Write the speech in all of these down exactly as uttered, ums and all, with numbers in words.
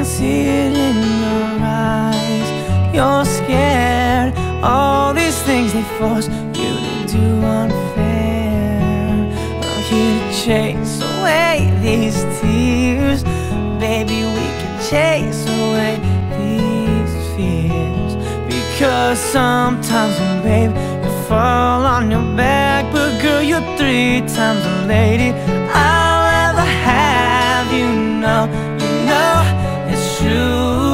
can see it in your eyes. You're scared. All these things they force you to do unfair. I'm here to chase away these tears. Baby, we can chase away these fears. Because sometimes, oh babe, you fall on your back, but girl, you're three times a lady I'll ever have. You know, you know it's true.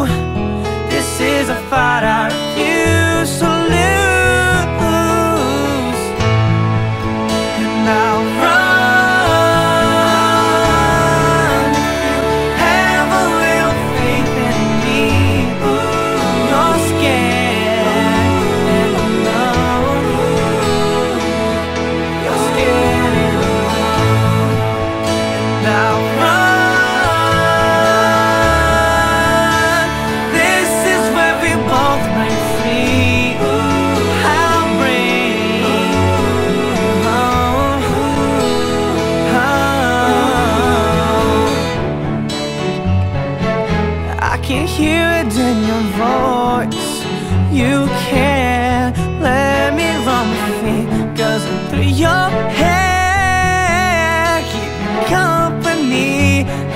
This is a fight I refuse to lose, and I'll run. You can't let me run my fingers through your hair. Keep me company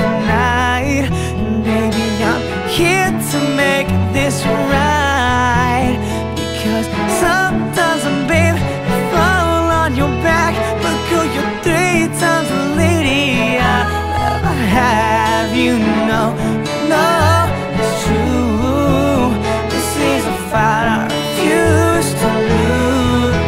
at night, and baby, I'm here to make this right. Because sometimes, babe, I fall on your back, but girl, you're three times the lady I'll ever have. You know, you know it's true. I refuse to lose,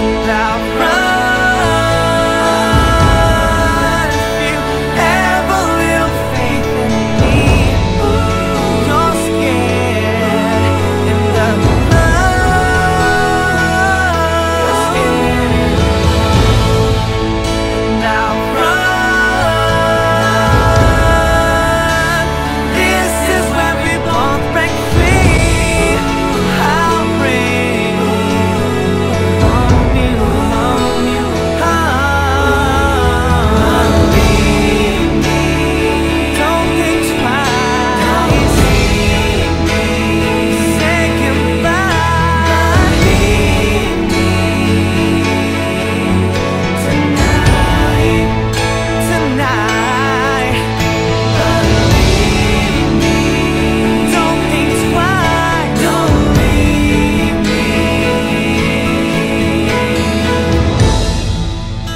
and I'll run if you have a little faith in me. You're scared, and I'm alone, and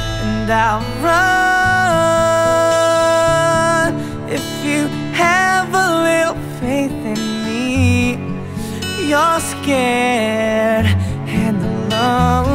I'll run. I'll run if you have a little faith in me. You're scared and alone.